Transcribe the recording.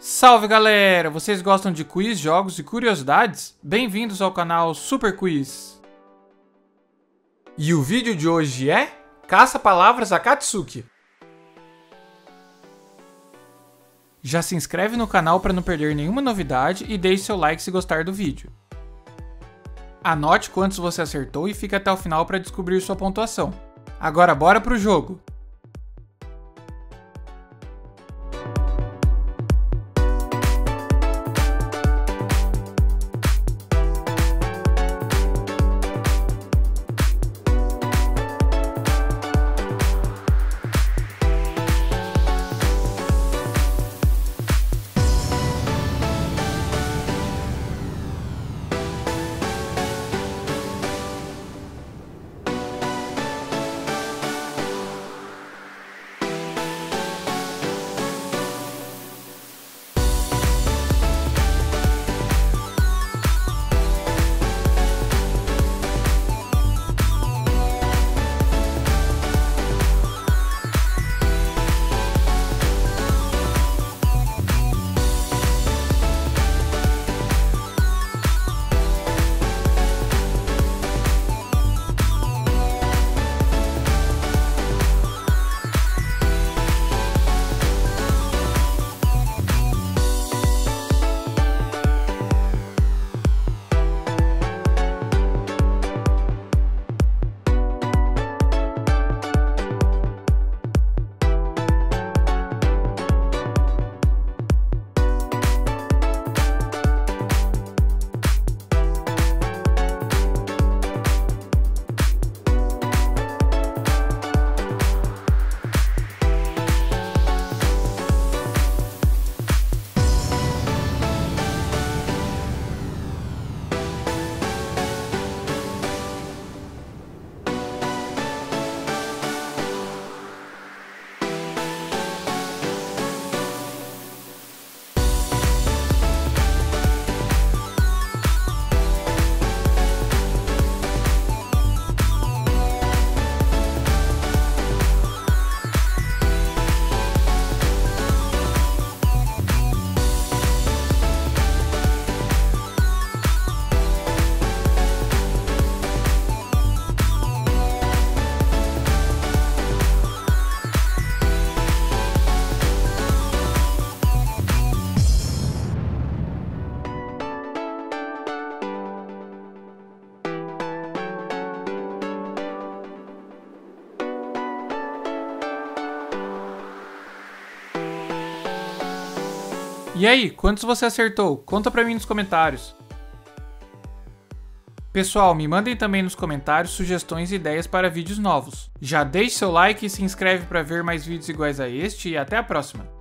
Salve galera! Vocês gostam de quiz, jogos e curiosidades? Bem-vindos ao canal Super Quiz! E o vídeo de hoje é... Caça-palavras Akatsuki! Já se inscreve no canal para não perder nenhuma novidade e deixe seu like se gostar do vídeo. Anote quantos você acertou e fique até o final para descobrir sua pontuação. Agora bora pro jogo! E aí, quantos você acertou? Conta pra mim nos comentários. Pessoal, me mandem também nos comentários sugestões e ideias para vídeos novos. Já deixe seu like e se inscreve para ver mais vídeos iguais a este e até a próxima!